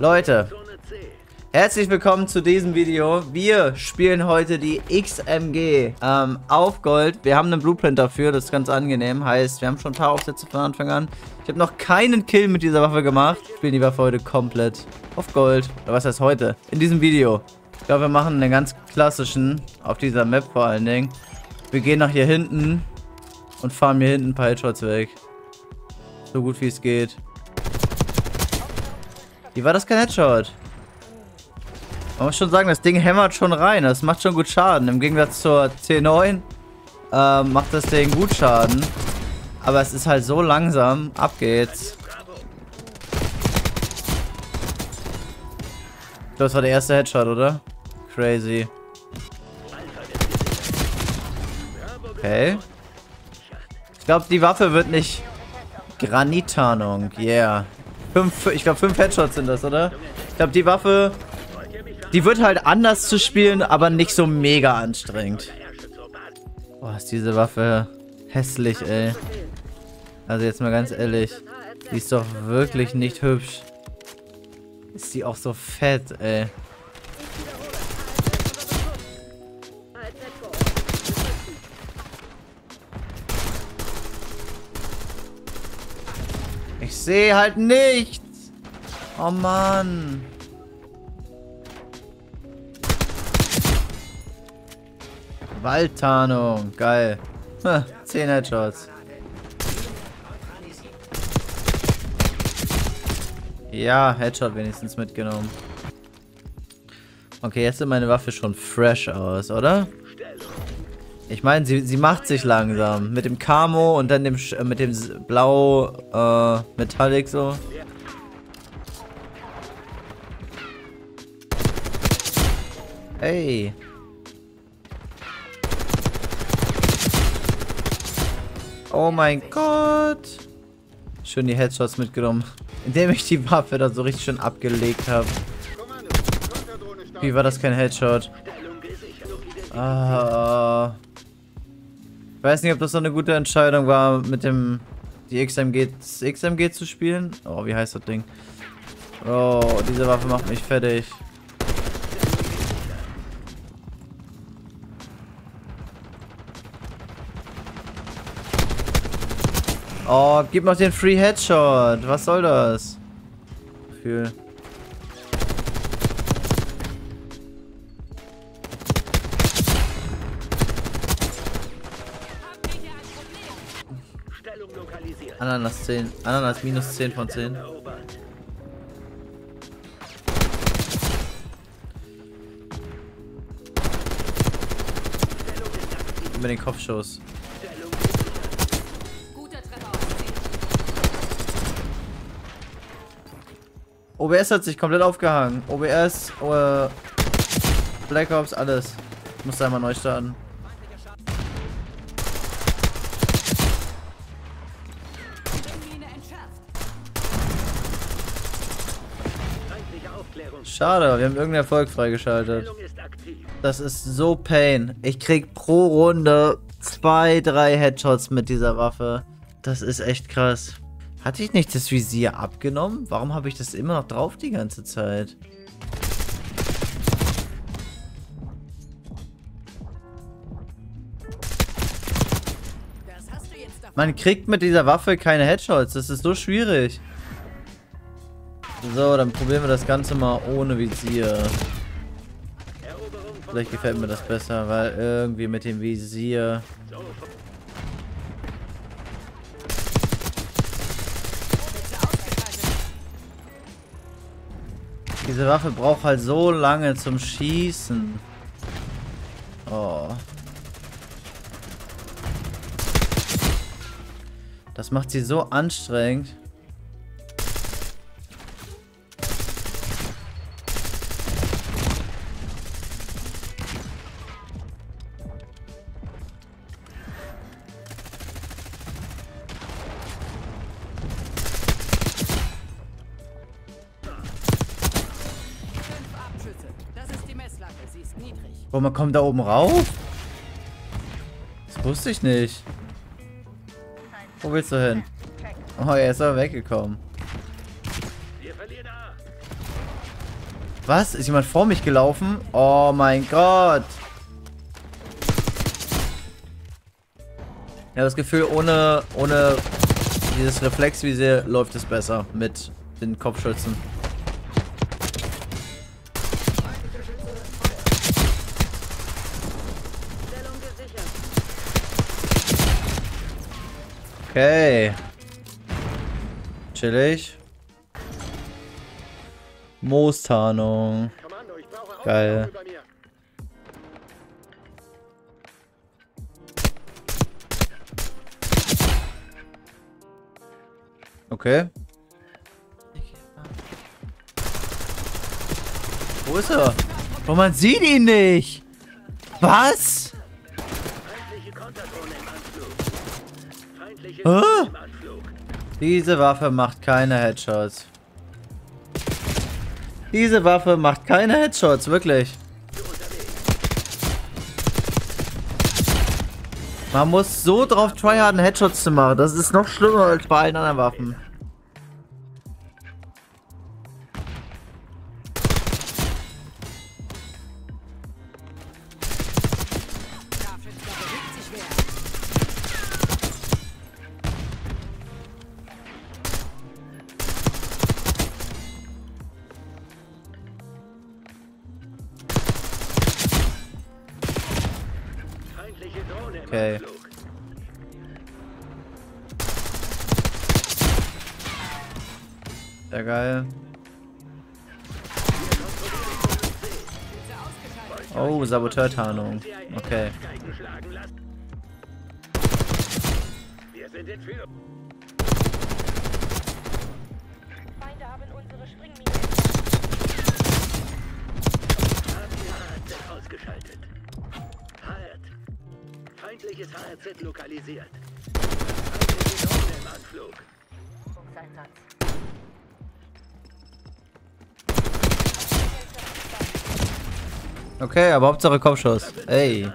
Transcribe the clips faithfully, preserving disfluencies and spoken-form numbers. Leute, herzlich willkommen zu diesem Video. Wir spielen heute die X M G ähm, auf Gold. Wir haben einen Blueprint dafür, das ist ganz angenehm. Heißt, wir haben schon ein paar Aufsätze von Anfang an. Ich habe noch keinen Kill mit dieser Waffe gemacht. Ich spiele die Waffe heute komplett auf Gold. Oder was heißt heute? In diesem Video. Ich glaube, wir machen einen ganz klassischen, auf dieser Map vor allen Dingen. Wir gehen nach hier hinten und fahren hier hinten ein paar Headshots weg. So gut wie es geht. Wie war das kein Headshot? Man muss schon sagen, das Ding hämmert schon rein. Das macht schon gut Schaden. Im Gegensatz zur C neun äh, macht das Ding gut Schaden. Aber es ist halt so langsam. Ab geht's. Ich glaube, das war der erste Headshot, oder? Crazy. Okay. Ich glaube, die Waffe wird nicht... Granittarnung, yeah. Fünf, ich glaube, fünf Headshots sind das, oder? Ich glaube, die Waffe... Die wird halt anders zu spielen, aber nicht so mega anstrengend. Boah, ist diese Waffe hässlich, ey. Also jetzt mal ganz ehrlich. Die ist doch wirklich nicht hübsch. Ist die auch so fett, ey. Ich sehe halt nichts. Oh Mann. Waldtarnung, geil. Ha, zehn Headshots. Ja, Headshot wenigstens mitgenommen. Okay, jetzt sieht meine Waffe schon fresh aus, oder? Ich meine, sie, sie macht sich langsam. Mit dem Camo und dann dem Sch mit dem Blau äh, Metallic so. Hey. Oh mein Gott. Schön die Headshots mitgenommen. Indem ich die Waffe da so richtig schön abgelegt habe. Wie war das kein Headshot? Ah. Ich weiß nicht, ob das so eine gute Entscheidung war, mit dem die X M G, X M G zu spielen. Oh, wie heißt das Ding? Oh, diese Waffe macht mich fertig. Oh, gib noch den Free Headshot. Was soll das? Gefühl. Ananas zehn. Ananas minus zehn von zehn. Über den Kopfschuss. O B S hat sich komplett aufgehangen. O B S, äh, Black Ops, alles. Ich muss da einmal neu starten. Schade, wir haben irgendeinen Erfolg freigeschaltet. Das ist so pain. Ich krieg pro Runde zwei, drei Headshots mit dieser Waffe. Das ist echt krass. Hatte ich nicht das Visier abgenommen? Warum habe ich das immer noch drauf die ganze Zeit? Man kriegt mit dieser Waffe keine Headshots. Das ist so schwierig. So, dann probieren wir das Ganze mal ohne Visier. Vielleicht gefällt mir das besser, weil irgendwie mit dem Visier... Diese Waffe braucht halt so lange zum Schießen. Oh. Das macht sie so anstrengend. Oh, man kommt da oben rauf? Das wusste ich nicht. Wo willst du hin? Oh, er ist aber weggekommen. Was? Ist jemand vor mich gelaufen? Oh mein Gott. Ich habe das Gefühl, ohne, ohne dieses Reflexvisier läuft es besser mit den Kopfschützen. Okay. Chillig. Moostarnung. Geil. Okay. Wo ist er? Oh, man sieht ihn nicht. Was? Ah? Diese Waffe macht keine Headshots. Diese Waffe macht keine Headshots, wirklich. Man muss so drauf tryharden, Headshots zu machen. Das ist noch schlimmer als bei allen anderen Waffen. Okay. Sehr geil. Oh, Saboteurtarnung. Okay. Feindliches H Z lokalisiert. Feindliche Drohne im Anflug. Okay, aber Hauptsache Kopfschuss. Ey.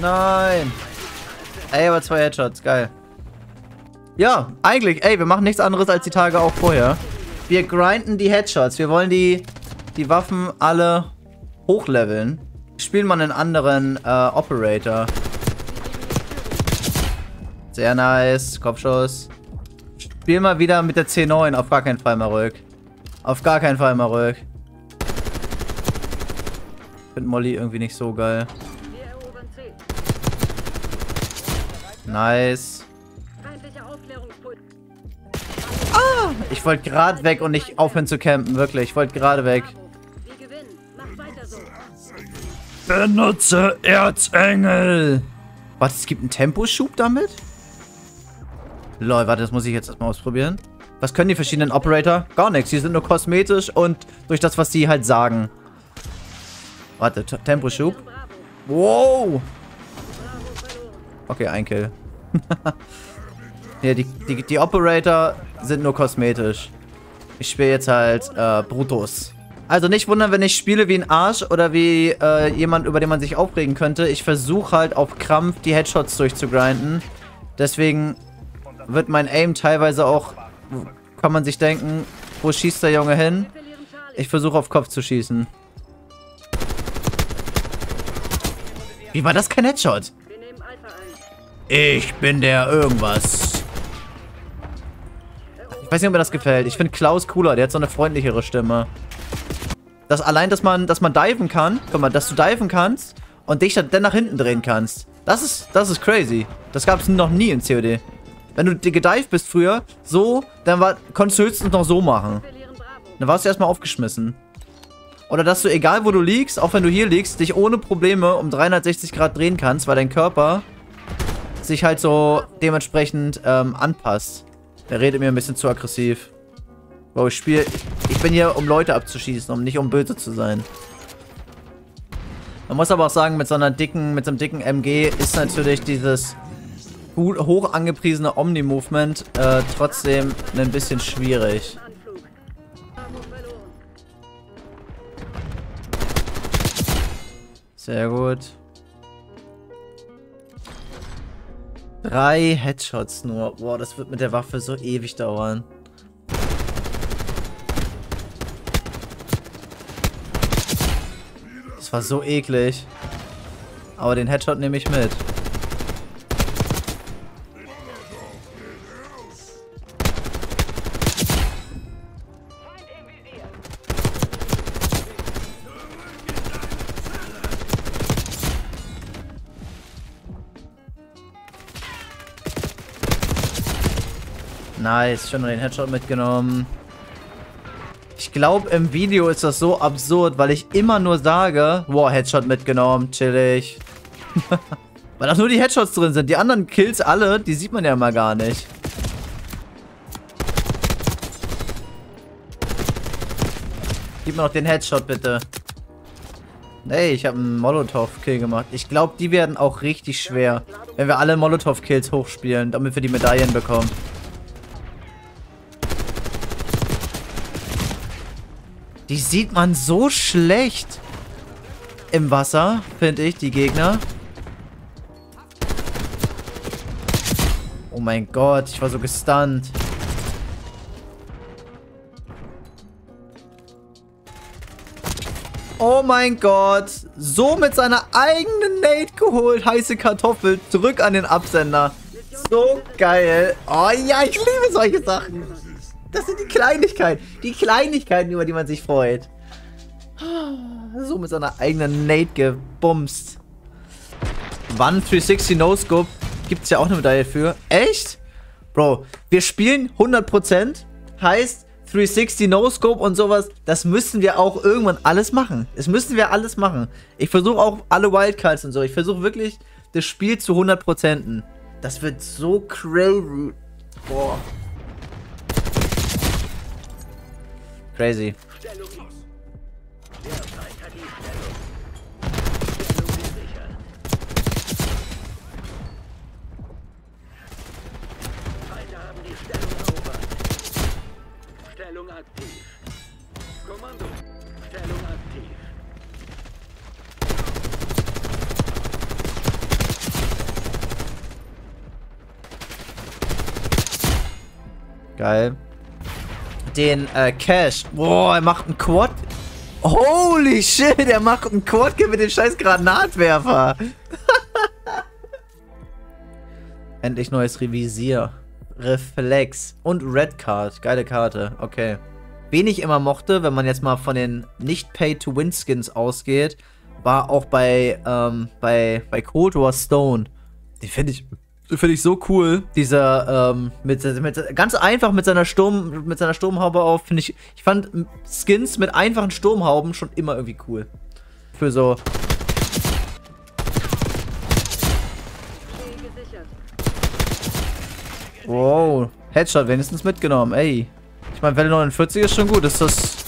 Nein. Ey, aber zwei Headshots, geil. Ja, eigentlich, ey, wir machen nichts anderes als die Tage auch vorher. Wir grinden die Headshots. Wir wollen die, die Waffen alle hochleveln. Spielen mal einen anderen äh, Operator. Sehr nice. Kopfschuss. Spiel mal wieder mit der C neun. Auf gar keinen Fall mal rück. Auf gar keinen Fall mal rück. Ich finde Molly irgendwie nicht so geil. Nice. Ich wollte gerade weg und nicht aufhören zu campen, wirklich. Ich wollte gerade weg. Benutze Erzengel! Warte, es gibt einen Temposchub damit? Lol, warte, das muss ich jetzt erstmal ausprobieren. Was können die verschiedenen Operator? Gar nichts, die sind nur kosmetisch und durch das, was sie halt sagen. Warte, Temposchub. Wow! Okay, ein Kill. Ja, die, die, die Operator sind nur kosmetisch. Ich spiele jetzt halt äh, Brutus. Also nicht wundern, wenn ich spiele wie ein Arsch oder wie äh, jemand, über den man sich aufregen könnte. Ich versuche halt auf Krampf die Headshots durchzugrinden. Deswegen wird mein Aim teilweise auch, kann man sich denken, wo schießt der Junge hin? Ich versuche auf Kopf zu schießen. Wie war das kein Headshot? Ich bin der irgendwas. Ich weiß nicht, ob mir das gefällt. Ich finde Klaus cooler. Der hat so eine freundlichere Stimme. Das allein, dass man, dass man diven kann. Guck mal, dass du diven kannst und dich dann nach hinten drehen kannst. Das ist, das ist crazy. Das gab es noch nie in C O D. Wenn du gedived bist früher, so, dann war, konntest du höchstens noch so machen. Dann warst du erstmal aufgeschmissen. Oder dass du, egal wo du liegst, auch wenn du hier liegst, dich ohne Probleme um dreihundertsechzig Grad drehen kannst, weil dein Körper sich halt so dementsprechend ähm, anpasst. Der redet mir ein bisschen zu aggressiv. Wow, ich spiele... Ich bin hier, um Leute abzuschießen, um nicht um böse zu sein. Man muss aber auch sagen, mit so einer dicken, mit so einem dicken M G ist natürlich dieses gut, hoch angepriesene Omni-Movement äh, trotzdem ein bisschen schwierig. Sehr gut. Drei Headshots nur. Boah, das wird mit der Waffe so ewig dauern. Das war so eklig. Aber den Headshot nehme ich mit. Nice, schon den Headshot mitgenommen. Ich glaube, im Video ist das so absurd, weil ich immer nur sage, wow, Headshot mitgenommen, chillig. Weil auch nur die Headshots drin sind. Die anderen Kills alle, die sieht man ja mal gar nicht. Gib mir noch den Headshot, bitte. Ey, ich habe einen Molotov-Kill gemacht. Ich glaube, die werden auch richtig schwer, wenn wir alle Molotov-Kills hochspielen, damit wir die Medaillen bekommen. Die sieht man so schlecht im Wasser, finde ich, die Gegner. Oh mein Gott, ich war so gestunt. Oh mein Gott, so mit seiner eigenen Nade geholt, heiße Kartoffel, zurück an den Absender. So geil. Oh ja, ich liebe solche Sachen. Das sind die Kleinigkeiten. Die Kleinigkeiten, über die man sich freut. So mit seiner eigenen Nade gebumst. Wann dreihundertsechzig No-Scope gibt es ja auch eine Medaille für. Echt? Bro, wir spielen hundert Prozent. Heißt, dreihundertsechzig No-Scope und sowas, das müssen wir auch irgendwann alles machen. Das müssen wir alles machen. Ich versuche auch alle Wildcards und so. Ich versuche wirklich, das Spiel zu hundert Prozent. Das wird so crazy. Boah. Crazy. Stellung aktiv. Kommando. Stellung aktiv. Geil. Den äh, Cash. Boah, er macht einen Quad. Holy shit, er macht einen Quad mit dem scheiß Granatwerfer. Endlich neues Revisier. Reflex. Und Red Card. Geile Karte. Okay. Wen ich immer mochte, wenn man jetzt mal von den Nicht-Pay-to-Win-Skins ausgeht, war auch bei, ähm, bei, bei Cold War Stone. Die finde ich... Finde ich so cool, dieser, ähm, mit, mit, ganz einfach mit seiner Sturm, mit seiner Sturmhaube auf, finde ich, ich fand Skins mit einfachen Sturmhauben schon immer irgendwie cool. Für so. Wow, Headshot wenigstens mitgenommen, ey. Ich meine, Welle neunundvierzig ist schon gut, ist das,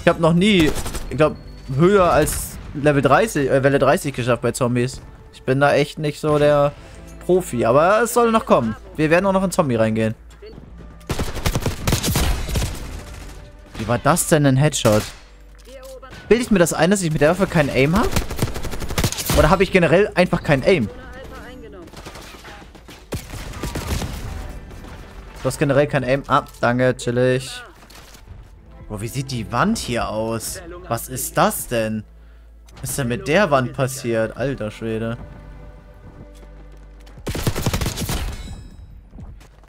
ich habe noch nie, ich glaube, höher als Level dreißig, äh, Welle dreißig geschafft bei Zombies. Ich bin da echt nicht so der... Profi, aber es soll noch kommen. Wir werden auch noch in Zombie reingehen. Wie war das denn ein Headshot? Bilde ich mir das ein, dass ich mit der Waffe keinen Aim habe? Oder habe ich generell einfach keinen Aim? Du hast generell keinen Aim. Ah, danke, chillig. Boah, wie sieht die Wand hier aus? Was ist das denn? Was ist denn mit der Wand passiert? Alter Schwede.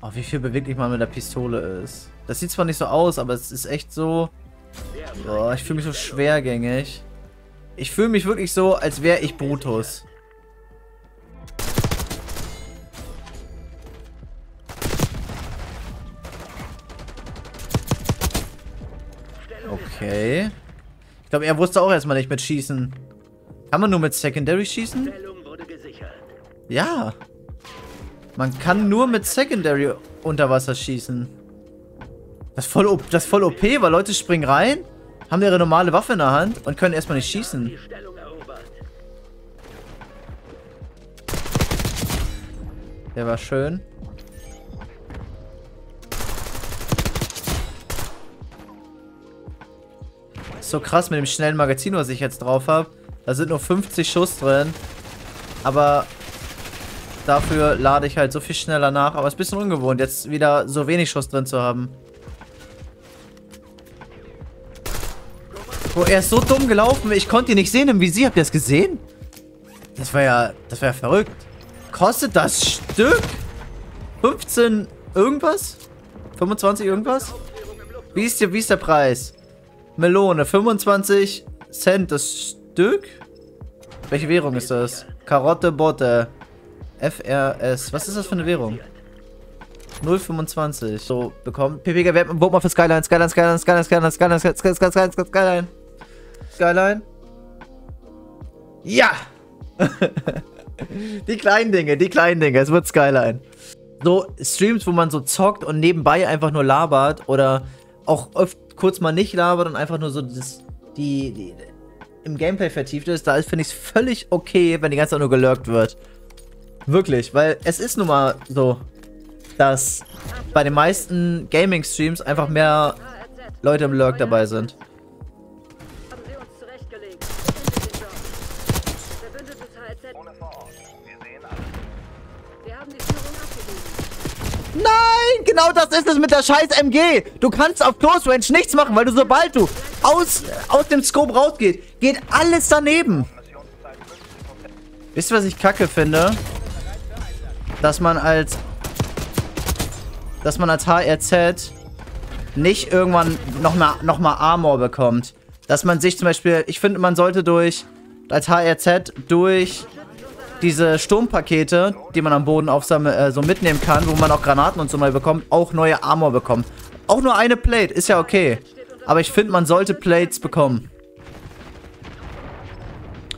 Oh, wie viel beweglich man mit der Pistole ist. Das sieht zwar nicht so aus, aber es ist echt so... Oh, ich fühle mich so schwergängig. Ich fühle mich wirklich so, als wäre ich Brutus. Okay. Ich glaube, er wusste auch erstmal nicht mit Schießen. Kann man nur mit Secondary schießen? Ja. Man kann nur mit Secondary unter Wasser schießen. Das ist voll O P, das ist voll O P, weil Leute springen rein, haben ihre normale Waffe in der Hand und können erstmal nicht schießen. Der war schön. Ist so krass mit dem schnellen Magazin, was ich jetzt drauf habe. Da sind nur fünfzig Schuss drin. Aber dafür lade ich halt so viel schneller nach. Aber es ist ein bisschen ungewohnt, jetzt wieder so wenig Schuss drin zu haben. Boah, er ist so dumm gelaufen. Ich konnte ihn nicht sehen im Visier. Habt ihr das gesehen? Das war ja, das war ja verrückt. Kostet das Stück? fünfzehn irgendwas? fünfundzwanzig irgendwas? Wie ist der, wie ist der Preis? Melone, fünfundzwanzig Cent das Stück? Welche Währung ist das? Karotte, Botte. F R S. Was ist das für eine Währung? null Komma fünfundzwanzig. So, bekommen. P P G, wir haben mal für Skyline, Skyline, Skyline, Skyline, Skyline, Skyline, Skyline, Skyline, Skyline. Skyline. Ja! Die kleinen Dinge, die kleinen Dinge. Es wird Skyline. So Streams, wo man so zockt und nebenbei einfach nur labert oder auch oft kurz mal nicht labert und einfach nur so das, die, die im Gameplay vertieft ist, da finde ich es völlig okay, wenn die ganze Zeit nur gelurkt wird. Wirklich, weil es ist nun mal so, dass bei den meisten Gaming-Streams einfach mehr Leute im Lurk dabei sind. Nein, genau das ist es mit der scheiß M G. Du kannst auf Close Range nichts machen, weil du, sobald du aus, aus dem Scope rausgeht, geht alles daneben. Wisst ihr, was ich kacke finde? Dass man als dass man als H R Z nicht irgendwann nochmal noch mal Armor bekommt. Dass man sich zum Beispiel, ich finde, man sollte durch, als H R Z durch diese Sturmpakete, die man am Boden aufsammeln, äh, so mitnehmen kann, wo man auch Granaten und so mal bekommt, auch neue Armor bekommt. Auch nur eine Plate, ist ja okay. Aber ich finde, man sollte Plates bekommen.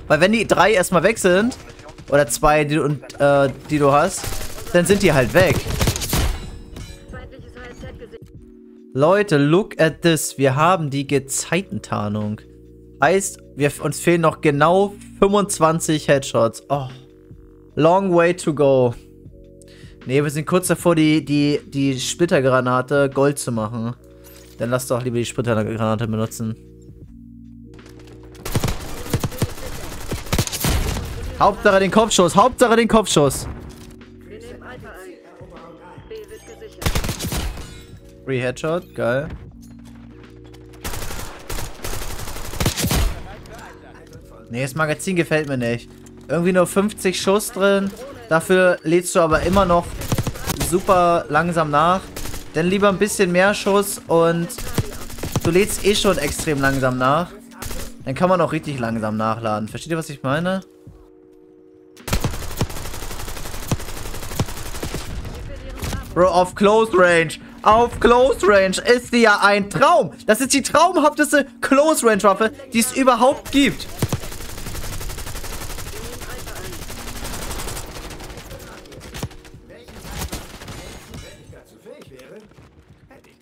Weil wenn die drei erstmal weg sind, oder zwei, die, und, äh, die du hast, dann sind die halt weg. Leute, look at this. Wir haben die Gezeitentarnung. Heißt, wir, uns fehlen noch genau fünfundzwanzig Headshots. Oh. Long way to go. Ne, wir sind kurz davor, die, die, die Splittergranate Gold zu machen. Dann lass doch lieber die Splittergranate benutzen. Hauptsache den Kopfschuss, Hauptsache den Kopfschuss. Re-Headshot, geil. Nee, das Magazin gefällt mir nicht. Irgendwie nur fünfzig Schuss drin. Dafür lädst du aber immer noch super langsam nach. Dann lieber ein bisschen mehr Schuss und du lädst eh schon extrem langsam nach. Dann kann man auch richtig langsam nachladen. Versteht ihr, was ich meine? Bro, auf Close Range. Auf Close Range ist die ja ein Traum. Das ist die traumhafteste Close Range Waffe, die es überhaupt gibt.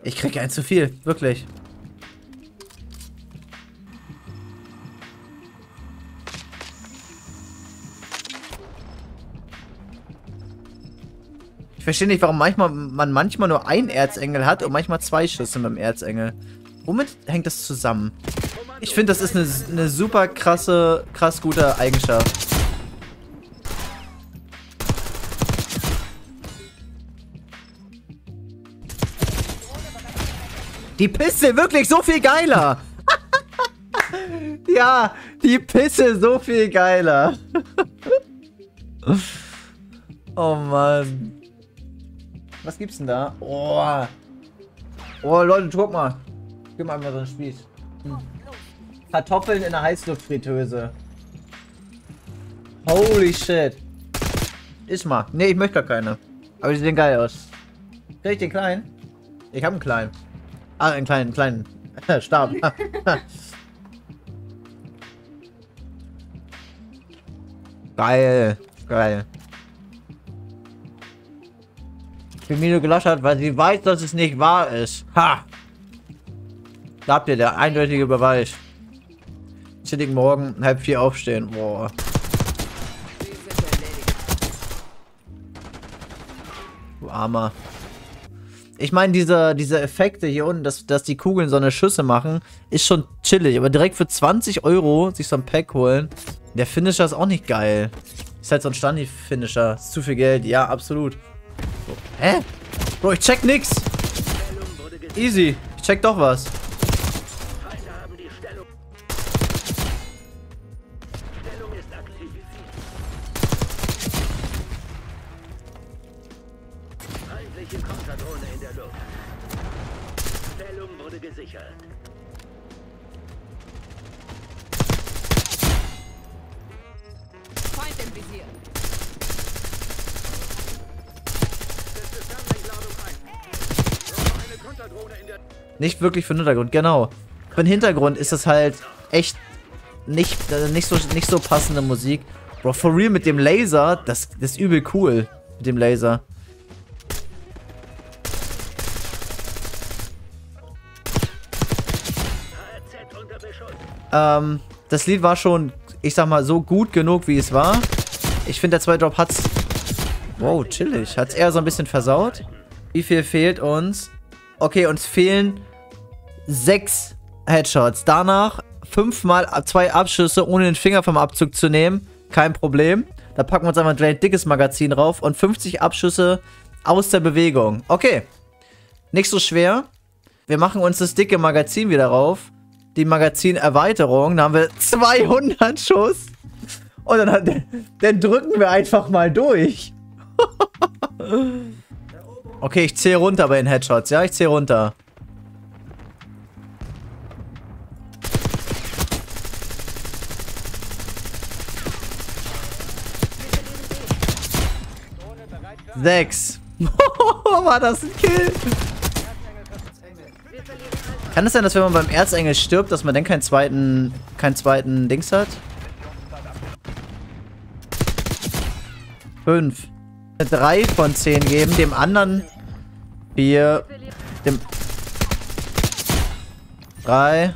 Ich krieg eins zu viel, wirklich. Ich verstehe nicht, warum manchmal, man manchmal nur einen Erzengel hat und manchmal zwei Schüsse beim Erzengel. Womit hängt das zusammen? Ich finde, das ist eine, eine super krasse, krass gute Eigenschaft. Die Pisse, wirklich so viel geiler. Ja, die Pisse, so viel geiler. Oh Mann. Was gibt's denn da? Oh, oh Leute, guck mal. Gib mal einfach so einen Spieß. Hm. Kartoffeln in der Heißluftfritteuse. Holy shit. Iss mal. Ne, ich möchte gar keine. Aber die sehen geil aus. Krieg ich den kleinen? Ich habe einen kleinen. Ah, einen kleinen, kleinen Stab. Geil, geil. Wie Milo gelacht hat, weil sie weiß, dass es nicht wahr ist. Ha! Da habt ihr der eindeutige Beweis. Chilligen Morgen, halb vier aufstehen. Boah. Du Armer. Ich meine, diese, diese Effekte hier unten, dass, dass die Kugeln so eine Schüsse machen, ist schon chillig. Aber direkt für zwanzig Euro sich so ein Pack holen, Der Finisher ist auch nicht geil. Ist halt so ein Standi-Finisher. Ist zu viel Geld. Ja, absolut. So. Hä? Bro, ich check nix. Easy. Ich check doch was. Nicht wirklich für den Hintergrund, genau. Für den Hintergrund ist das halt echt nicht, nicht, so, nicht so passende Musik. Bro, for real mit dem Laser, das, das ist übel cool. Mit dem Laser. Ähm, das Lied war schon, ich sag mal, so gut genug, wie es war. Ich finde, der zweite Drop hat's... Wow, chillig. Hat's eher so ein bisschen versaut. Wie viel fehlt uns? Okay, uns fehlen sechs Headshots. Danach fünfmal zwei Abschüsse, ohne den Finger vom Abzug zu nehmen. Kein Problem. Da packen wir uns einfach ein dickes Magazin drauf. Und fünfzig Abschüsse aus der Bewegung. Okay. Nicht so schwer. Wir machen uns das dicke Magazin wieder rauf. Die Magazinerweiterung. Da haben wir zweihundert Schuss. Und dann, hat, dann drücken wir einfach mal durch. Okay, ich zähle runter bei den Headshots. Ja, ich zähle runter. Sechs. War das ein Kill? Kann es sein, dass wenn man beim Erzengel stirbt, dass man dann keinen zweiten, keinen zweiten Dings hat? Fünf. drei von zehn geben, dem anderen vier, dem drei,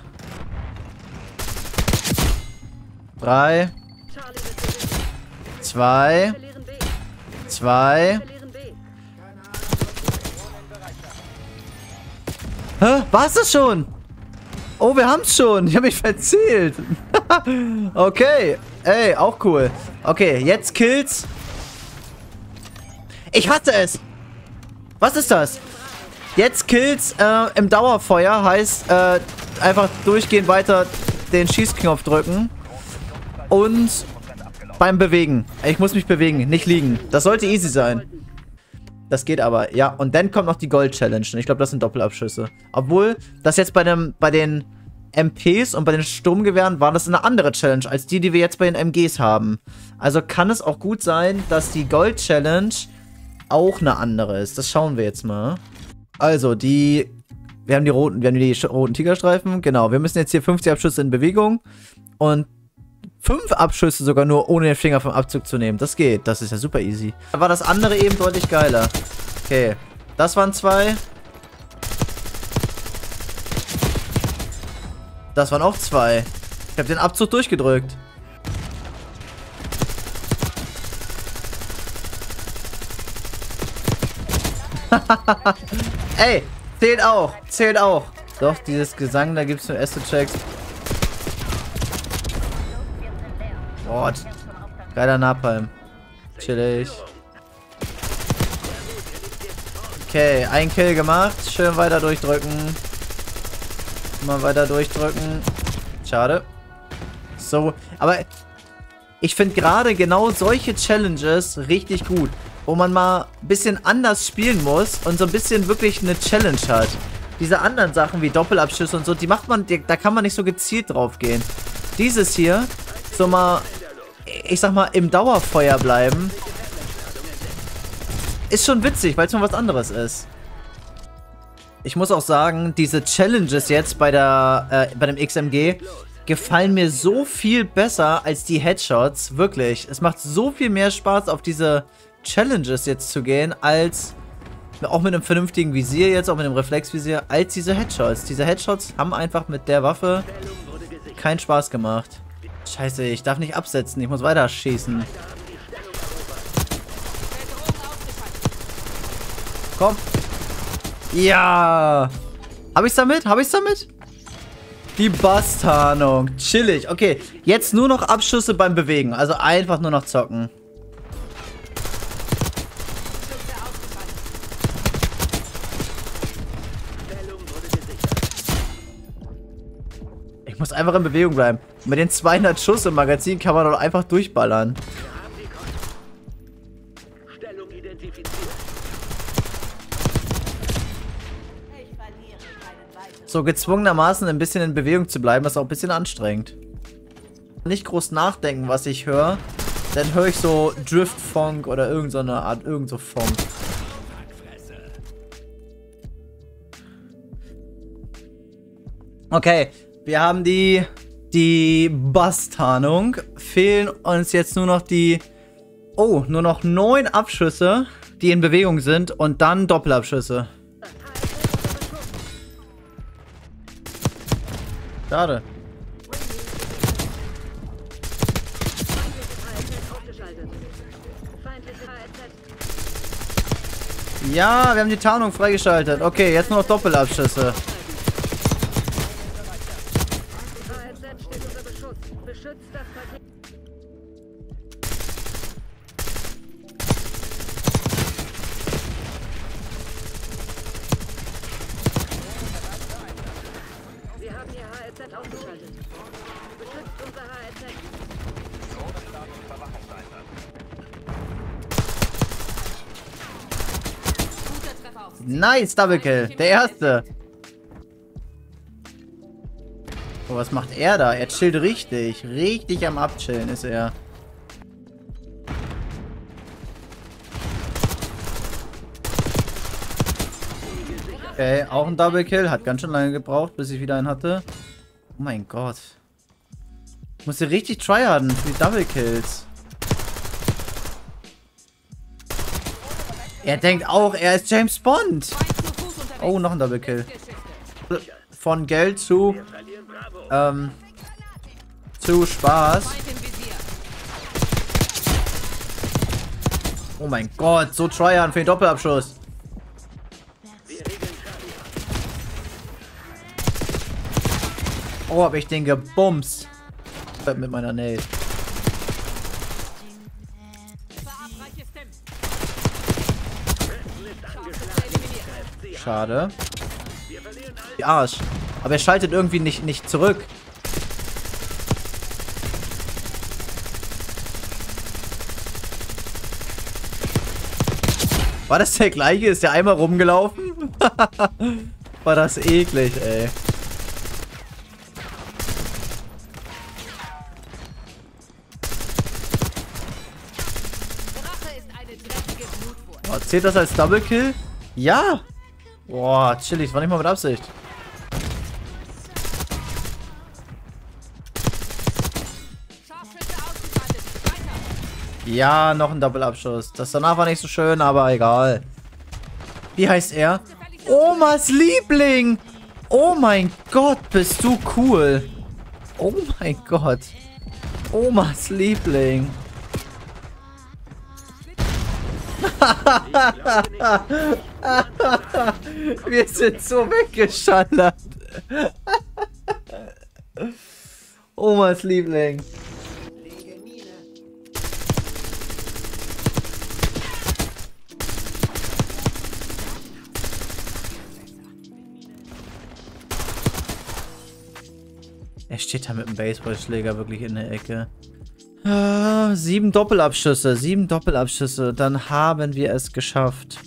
drei, zwei, zwei. Hä? War's das schon? Oh, wir haben's schon. Ich habe mich verzählt. Okay. Ey, auch cool. Okay, jetzt Kills. Ich hasse es! Was ist das? Jetzt Kills äh, im Dauerfeuer heißt äh, einfach durchgehend weiter den Schießknopf drücken und beim Bewegen. Ich muss mich bewegen, nicht liegen. Das sollte easy sein. Das geht aber, ja. Und dann kommt noch die Gold-Challenge. Ich glaube, das sind Doppelabschüsse. Obwohl, das jetzt bei, dem, bei den M Ps und bei den Sturmgewehren war das eine andere Challenge als die, die wir jetzt bei den M Gs haben. Also kann es auch gut sein, dass die Gold-Challenge auch eine andere ist. Das schauen wir jetzt mal. Also, die... Wir haben die roten, wir haben die roten Tigerstreifen. Genau, wir müssen jetzt hier fünfzig Abschüsse in Bewegung. Und fünf Abschüsse sogar nur, ohne den Finger vom Abzug zu nehmen. Das geht. Das ist ja super easy. Da war das andere eben deutlich geiler. Okay. Das waren zwei. Das waren auch zwei. Ich habe den Abzug durchgedrückt. Ey, zählt auch, zählt auch. Doch, dieses Gesang, da gibt's nur Asset-Checks. Boah, geiler Napalm. Chillig. Okay, ein Kill gemacht. Schön weiter durchdrücken. Mal weiter durchdrücken. Schade. So, aber ich finde gerade genau solche Challenges richtig gut, wo man mal ein bisschen anders spielen muss und so ein bisschen wirklich eine Challenge hat. Diese anderen Sachen wie Doppelabschüsse und so, die macht man, die, da kann man nicht so gezielt drauf gehen. Dieses hier, so mal, ich sag mal, im Dauerfeuer bleiben, ist schon witzig, weil es mal was anderes ist. Ich muss auch sagen, diese Challenges jetzt bei der, äh, bei dem X M G gefallen mir so viel besser als die Headshots, wirklich. Es macht so viel mehr Spaß, auf diese Challenges jetzt zu gehen, als auch mit einem vernünftigen Visier jetzt, auch mit einem Reflexvisier, als diese Headshots. Diese Headshots haben einfach mit der Waffe keinen Spaß gemacht. Scheiße, ich darf nicht absetzen, ich muss weiter schießen. Komm. Ja. Hab ich's damit? Hab ich's damit? Die Basstarnung. Chillig. Okay, jetzt nur noch Abschüsse beim Bewegen. Also einfach nur noch zocken. Ich muss einfach in Bewegung bleiben. Mit den zweihundert Schuss im Magazin kann man doch einfach durchballern. So gezwungenermaßen ein bisschen in Bewegung zu bleiben, ist auch ein bisschen anstrengend. Nicht groß nachdenken, was ich höre, dann höre ich so Drift-Funk oder irgendeine Art, irgend so Funk. Okay, wir haben die, die Basstarnung. Fehlen uns jetzt nur noch die, oh, nur noch neun Abschüsse, die in Bewegung sind und dann Doppelabschüsse. Schade. Ja, wir haben die Tarnung freigeschaltet. Okay, jetzt nur noch Doppelabschüsse. Nice, Double Kill. Der erste. Oh, was macht er da? Er chillt richtig. Richtig am Abchillen ist er. Okay, auch ein Double Kill. Hat ganz schön lange gebraucht, bis ich wieder einen hatte. Oh mein Gott. Ich muss hier richtig tryharden für die Double Kills. Er denkt auch, er ist James Bond. Oh, noch ein Double Kill. Von Geld zu ähm, zu Spaß. Oh mein Gott, so tryhard für den Doppelabschuss. Oh, hab ich den gebumst. Mit meiner Nade. Schade. Die Arsch. Aber er schaltet irgendwie nicht, nicht zurück. War das der gleiche? Ist der einmal rumgelaufen? War das eklig, ey. Oh, zählt das als Double Kill? Ja! Boah, chillig, das war nicht mal mit Absicht. Ja, noch ein Doppelabschuss. Das danach war nicht so schön, aber egal. Wie heißt er? Omas Liebling! Oh mein Gott, bist du cool! Oh mein Gott! Omas Liebling! Wir sind so weggeschallert. Omas Liebling. Er steht da mit dem Baseballschläger wirklich in der Ecke. Sieben Doppelabschüsse, sieben Doppelabschüsse, dann haben wir es geschafft.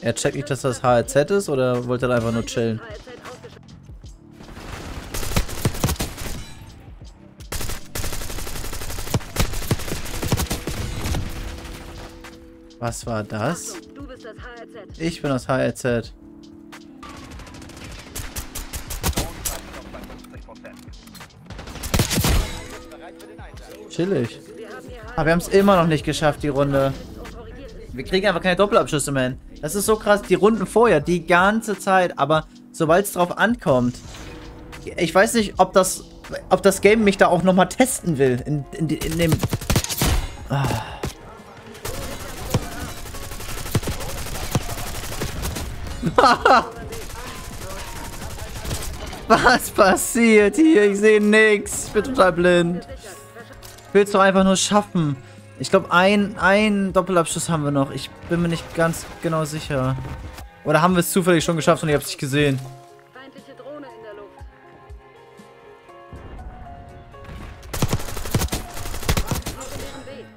Er checkt nicht, dass das H Z ist, oder wollte er einfach nur chillen? Was war das? Ich bin das H Z. Chillig. Aber wir haben es immer noch nicht geschafft, die Runde. Wir kriegen einfach keine Doppelabschüsse mehr hin. Das ist so krass. Die Runden vorher, die ganze Zeit. Aber sobald es drauf ankommt. Ich weiß nicht, ob das, ob das Game mich da auch nochmal testen will. In, in, in dem... Ah. Was passiert hier? Ich sehe nichts. Ich bin total blind. Willst du einfach nur schaffen? Ich glaube, ein, ein Doppelabschuss haben wir noch. Ich bin mir nicht ganz genau sicher. Oder haben wir es zufällig schon geschafft und ich habe es nicht gesehen? Feindliche Drohne in der Luft.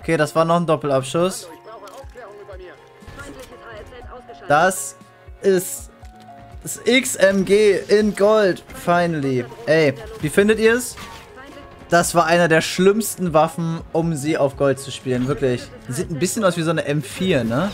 Okay, das war noch ein Doppelabschuss. Das ist das X M G in Gold. Finally. Ey, wie findet ihr es? Das war einer der schlimmsten Waffen, um sie auf Gold zu spielen. Wirklich. Sieht ein bisschen aus wie so eine M vier, ne?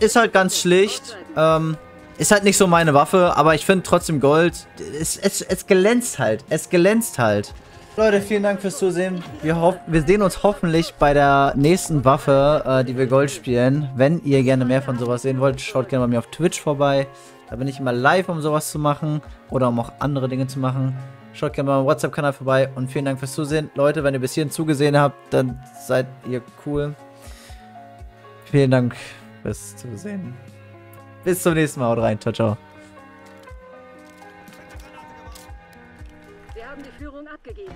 Ist halt ganz schlicht. Ähm, ist halt nicht so meine Waffe, aber ich finde trotzdem Gold. Es, es, es glänzt halt. Es glänzt halt. Leute, vielen Dank fürs Zusehen. Wir, wir sehen uns hoffentlich bei der nächsten Waffe, äh, die wir Gold spielen. Wenn ihr gerne mehr von sowas sehen wollt, schaut gerne bei mir auf Twitch vorbei. Da bin ich immer live, um sowas zu machen oder um auch andere Dinge zu machen. Schaut gerne mal meinem WhatsApp-Kanal vorbei und vielen Dank fürs Zusehen. Leute, wenn ihr bis hierhin zugesehen habt, dann seid ihr cool. Vielen Dank fürs Zusehen. Bis zum nächsten Mal. Haut rein. Ciao, ciao. Wir haben die Führung abgegeben.